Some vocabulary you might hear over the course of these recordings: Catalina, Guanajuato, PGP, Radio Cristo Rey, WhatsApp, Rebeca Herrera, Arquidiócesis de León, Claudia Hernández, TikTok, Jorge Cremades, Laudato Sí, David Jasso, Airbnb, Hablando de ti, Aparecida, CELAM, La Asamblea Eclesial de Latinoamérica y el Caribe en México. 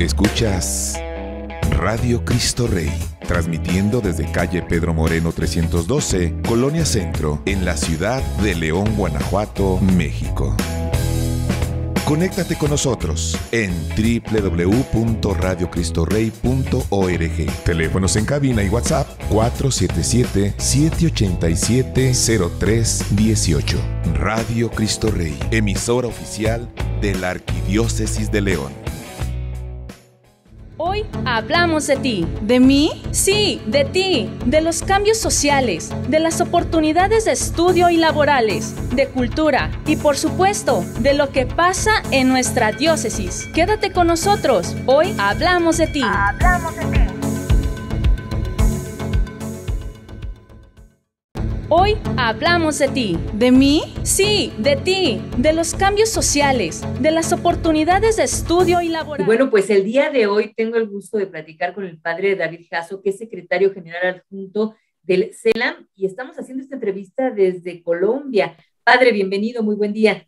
Escuchas Radio Cristo Rey, transmitiendo desde calle Pedro Moreno 312, Colonia Centro, en la ciudad de León, Guanajuato, México. Conéctate con nosotros en www.radiocristoRey.org. Teléfonos en cabina y WhatsApp 477-787-0318. Radio Cristo Rey, emisora oficial de la Arquidiócesis de León. Hoy hablamos de ti. ¿De mí? Sí, de ti, de los cambios sociales, de las oportunidades de estudio y laborales, de cultura y, por supuesto, de lo que pasa en nuestra diócesis. Quédate con nosotros. Hoy hablamos de ti. Hablamos de ti. Hoy hablamos de ti. ¿De mí? Sí, de ti, de los cambios sociales, de las oportunidades de estudio y laboral. Y bueno, pues el día de hoy tengo el gusto de platicar con el padre David Jasso, que es secretario general adjunto del CELAM, y estamos haciendo esta entrevista desde Colombia. Padre, bienvenido, muy buen día.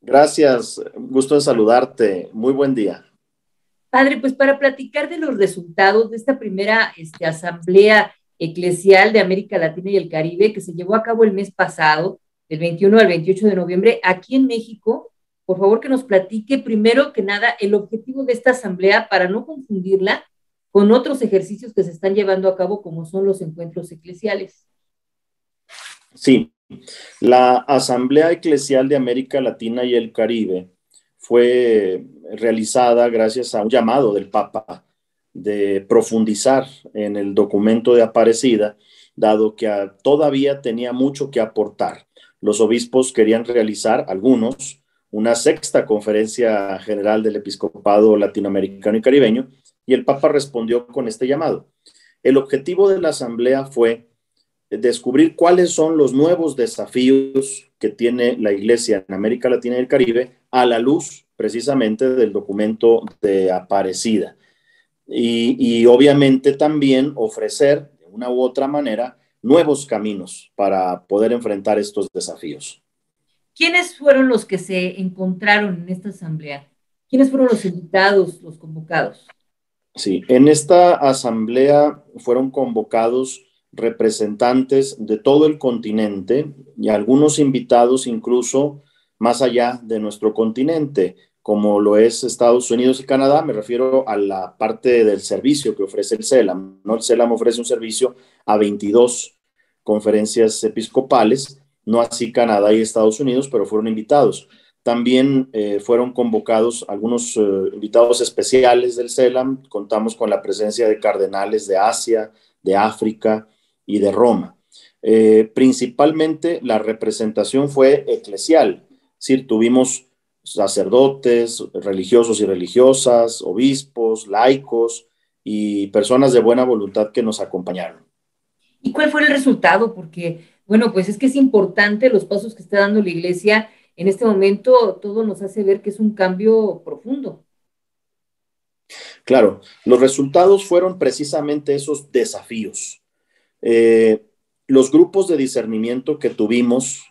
Gracias, gusto de saludarte, muy buen día. Padre, pues para platicar de los resultados de esta primera asamblea eclesial de América Latina y el Caribe, que se llevó a cabo el mes pasado, del 21 al 28 de noviembre, aquí en México, por favor que nos platique primero que nada el objetivo de esta asamblea para no confundirla con otros ejercicios que se están llevando a cabo, como son los encuentros eclesiales. Sí, la Asamblea Eclesial de América Latina y el Caribe fue realizada gracias a un llamado del Papa de profundizar en el documento de Aparecida, dado que todavía tenía mucho que aportar. Los obispos querían realizar, algunos, una 6ª conferencia general del episcopado latinoamericano y caribeño, y el Papa respondió con este llamado. El objetivo de la asamblea fue descubrir cuáles son los nuevos desafíos que tiene la Iglesia en América Latina y el Caribe a la luz precisamente del documento de Aparecida. Y obviamente también ofrecer de una u otra manera nuevos caminos para poder enfrentar estos desafíos. ¿Quiénes fueron los que se encontraron en esta asamblea? ¿Quiénes fueron los invitados, los convocados? Sí, en esta asamblea fueron convocados representantes de todo el continente y algunos invitados incluso más allá de nuestro continente, como lo es Estados Unidos y Canadá. Me refiero a la parte del servicio que ofrece el CELAM, ¿no? El CELAM ofrece un servicio a 22 conferencias episcopales, no así Canadá y Estados Unidos, pero fueron invitados. También fueron convocados algunos invitados especiales del CELAM. Contamos con la presencia de cardenales de Asia, de África y de Roma. Principalmente la representación fue eclesial, es decir, tuvimos sacerdotes, religiosos y religiosas, obispos, laicos y personas de buena voluntad que nos acompañaron. ¿Y cuál fue el resultado? Porque, bueno, pues es que es importante los pasos que está dando la Iglesia en este momento. Todo nos hace ver que es un cambio profundo. Claro, los resultados fueron precisamente esos desafíos. Los grupos de discernimiento que tuvimos,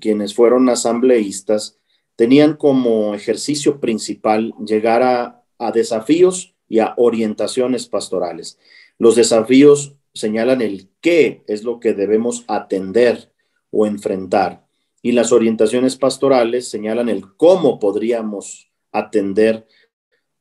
quienes fueron asambleístas, tenían como ejercicio principal llegar a desafíos y a orientaciones pastorales. Los desafíos señalan el qué es lo que debemos atender o enfrentar, y las orientaciones pastorales señalan el cómo podríamos atender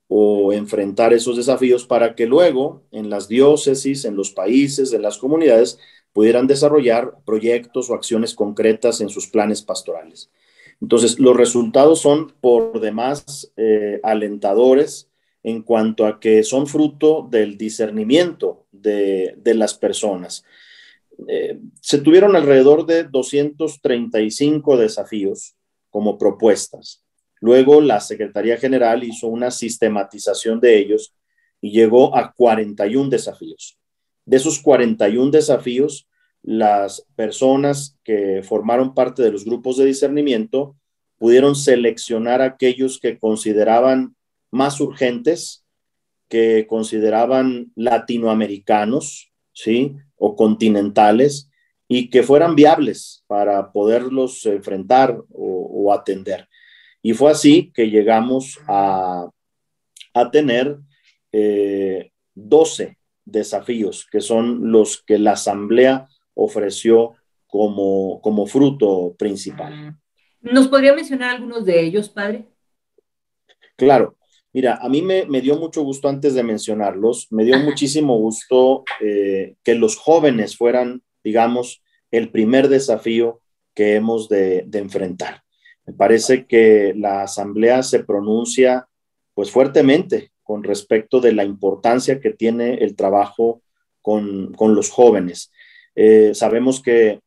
o enfrentar esos desafíos para que luego en las diócesis, en los países, en las comunidades, pudieran desarrollar proyectos o acciones concretas en sus planes pastorales. Entonces, los resultados son por demás alentadores en cuanto a que son fruto del discernimiento de las personas. Se tuvieron alrededor de 235 desafíos como propuestas. Luego, la Secretaría General hizo una sistematización de ellos y llegó a 41 desafíos. De esos 41 desafíos, las personas que formaron parte de los grupos de discernimiento pudieron seleccionar aquellos que consideraban más urgentes, que consideraban latinoamericanos, ¿sí? O continentales, y que fueran viables para poderlos enfrentar o atender. Y fue así que llegamos a tener 12 desafíos, que son los que la Asamblea ofreció como fruto principal. ¿Nos podría mencionar algunos de ellos, padre? Claro. Mira, a mí me dio mucho gusto, antes de mencionarlos, me dio muchísimo gusto que los jóvenes fueran, digamos, el primer desafío que hemos de enfrentar. Me parece que la Asamblea se pronuncia pues fuertemente con respecto de la importancia que tiene el trabajo con los jóvenes. Sabemos que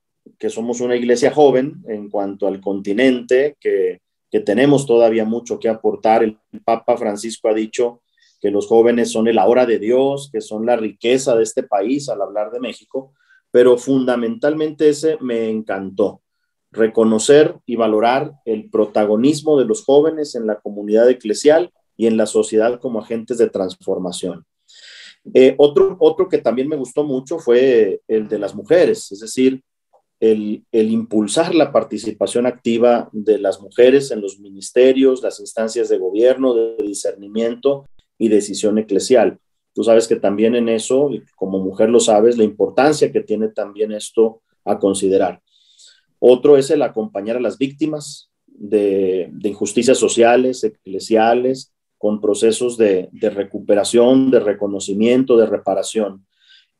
somos una iglesia joven en cuanto al continente, que tenemos todavía mucho que aportar. El Papa Francisco ha dicho que los jóvenes son el ahora de Dios, que son la riqueza de este país al hablar de México, pero fundamentalmente ese me encantó: reconocer y valorar el protagonismo de los jóvenes en la comunidad eclesial y en la sociedad como agentes de transformación. Otro que también me gustó mucho fue el de las mujeres, es decir, el impulsar la participación activa de las mujeres en los ministerios, las instancias de gobierno, de discernimiento y decisión eclesial. Tú sabes que también en eso, como mujer lo sabes, la importancia que tiene también esto a considerar. Otro es el acompañar a las víctimas de injusticias sociales, eclesiales, con procesos de recuperación, de reconocimiento, de reparación.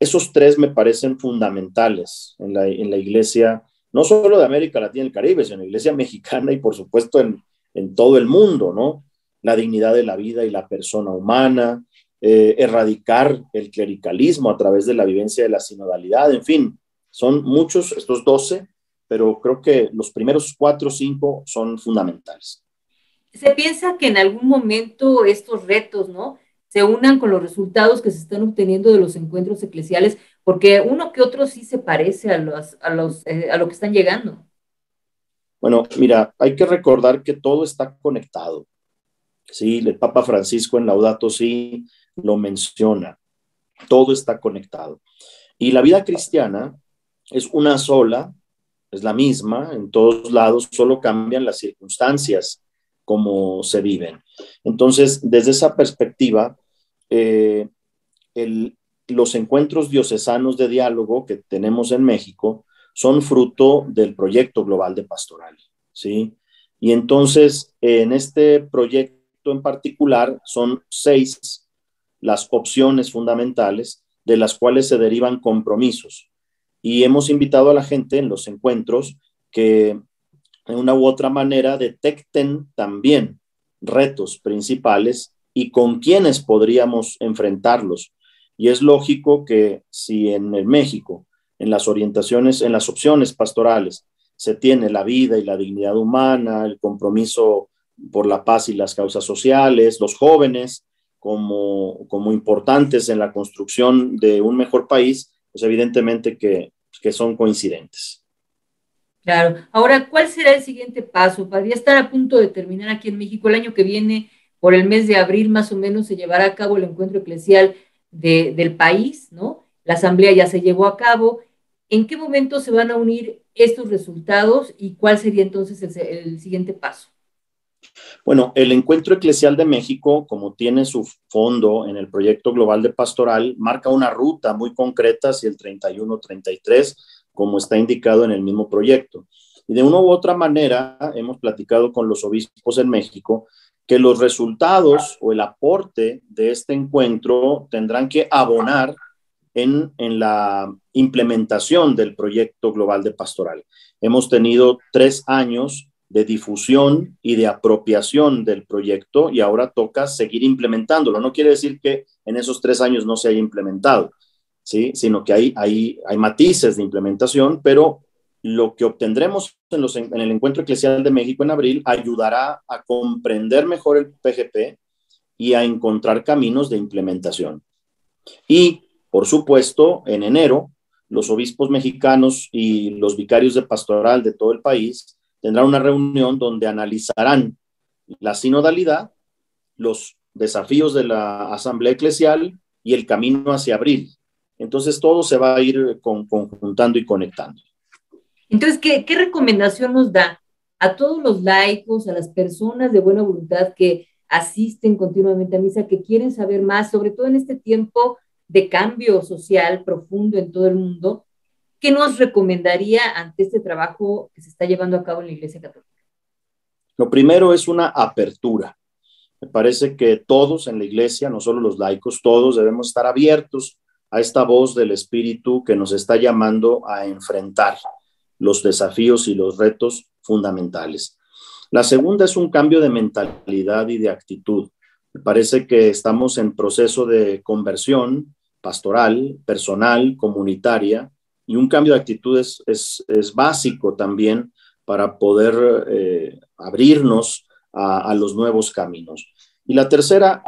Esos tres me parecen fundamentales en la iglesia, no solo de América Latina y el Caribe, sino en la iglesia mexicana y por supuesto en todo el mundo, ¿no? La dignidad de la vida y la persona humana, erradicar el clericalismo a través de la vivencia de la sinodalidad, en fin, son muchos, estos 12, pero creo que los primeros 4 o 5 son fundamentales. Se piensa que en algún momento estos retos, ¿no?, se unan con los resultados que se están obteniendo de los encuentros eclesiales, porque uno que otro sí se parece a lo que están llegando. Bueno, mira, hay que recordar que todo está conectado. Sí, el Papa Francisco en Laudato Sí lo menciona. Todo está conectado. Y la vida cristiana es una sola, es la misma en todos lados, solo cambian las circunstancias como se viven. Entonces, desde esa perspectiva, los encuentros diocesanos de diálogo que tenemos en México son fruto del proyecto global de pastoral, ¿sí? Y entonces, en este proyecto en particular, son 6 las opciones fundamentales de las cuales se derivan compromisos. Y hemos invitado a la gente en los encuentros que, de una u otra manera, detecten también retos principales y con quiénes podríamos enfrentarlos. Y es lógico que si en el México, en las orientaciones, en las opciones pastorales, se tiene la vida y la dignidad humana, el compromiso por la paz y las causas sociales, los jóvenes como importantes en la construcción de un mejor país, pues evidentemente que son coincidentes. Claro. Ahora, ¿cuál será el siguiente paso? Podría estar a punto de terminar aquí en México el año que viene, por el mes de abril más o menos, se llevará a cabo el encuentro eclesial del país, ¿no? La asamblea ya se llevó a cabo. ¿En qué momento se van a unir estos resultados y cuál sería entonces el siguiente paso? Bueno, el encuentro eclesial de México, como tiene su fondo en el proyecto global de pastoral, marca una ruta muy concreta hacia el 31-33, como está indicado en el mismo proyecto. Y de una u otra manera, hemos platicado con los obispos en México que los resultados o el aporte de este encuentro tendrán que abonar en la implementación del proyecto global de pastoral. Hemos tenido 3 años de difusión y de apropiación del proyecto y ahora toca seguir implementándolo. No quiere decir que en esos 3 años no se haya implementado, ¿sí?, sino que hay matices de implementación, pero lo que obtendremos en el Encuentro Eclesial de México en abril ayudará a comprender mejor el PGP y a encontrar caminos de implementación. Y, por supuesto, en enero, los obispos mexicanos y los vicarios de pastoral de todo el país tendrán una reunión donde analizarán la sinodalidad, los desafíos de la Asamblea Eclesial y el camino hacia abril. Entonces, todo se va a ir conjuntando y conectando. Entonces, ¿qué recomendación nos da a todos los laicos, a las personas de buena voluntad que asisten continuamente a misa, que quieren saber más, sobre todo en este tiempo de cambio social profundo en todo el mundo. ¿Qué nos recomendaría ante este trabajo que se está llevando a cabo en la Iglesia Católica? Lo primero es una apertura. Me parece que todos en la Iglesia, no solo los laicos, todos debemos estar abiertos a esta voz del Espíritu que nos está llamando a enfrentar los desafíos y los retos fundamentales. La segunda es un cambio de mentalidad y de actitud. Me parece que estamos en proceso de conversión pastoral, personal, comunitaria, y un cambio de actitud es básico también para poder abrirnos a los nuevos caminos. Y la tercera,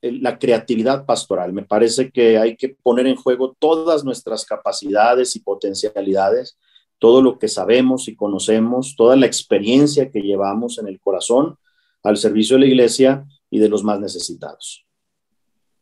la creatividad pastoral. Me parece que hay que poner en juego todas nuestras capacidades y potencialidades, todo lo que sabemos y conocemos, toda la experiencia que llevamos en el corazón al servicio de la Iglesia y de los más necesitados.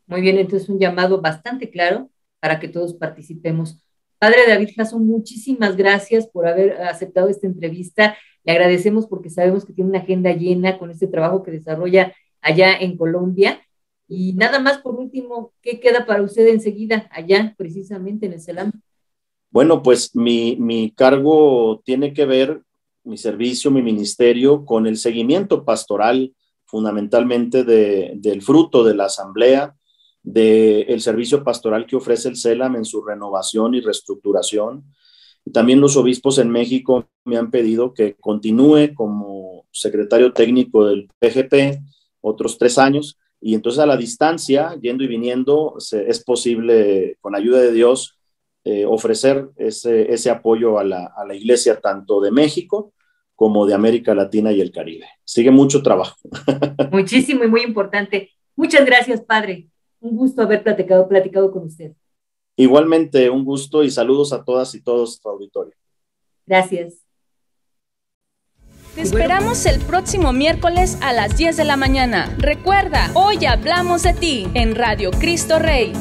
Muy bien, entonces un llamado bastante claro para que todos participemos. Padre David Jasso, muchísimas gracias por haber aceptado esta entrevista. Le agradecemos porque sabemos que tiene una agenda llena con este trabajo que desarrolla allá en Colombia. Y nada más, por último, ¿qué queda para usted enseguida allá, precisamente en el CELAM? Bueno, pues mi cargo tiene que ver, mi servicio, mi ministerio, con el seguimiento pastoral, fundamentalmente del fruto de la asamblea, del servicio pastoral que ofrece el CELAM en su renovación y reestructuración. También los obispos en México me han pedido que continúe como secretario técnico del PGP otros 3 años, y entonces a la distancia, yendo y viniendo, es posible, con ayuda de Dios, ofrecer ese apoyo a la Iglesia, tanto de México como de América Latina y el Caribe. Sigue mucho trabajo. Muchísimo y muy importante. Muchas gracias, padre. Un gusto haber platicado con usted. Igualmente, un gusto y saludos a todas y todos, tu auditorio. Gracias. Te esperamos el próximo miércoles a las 10 de la mañana. Recuerda, hoy hablamos de ti en Radio Cristo Rey.